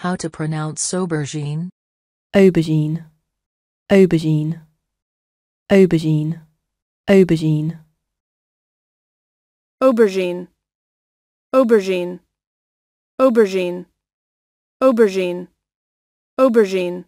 How to pronounce aubergine? Aubergine, aubergine, aubergine, aubergine, aubergine, aubergine, aubergine, aubergine, aubergine.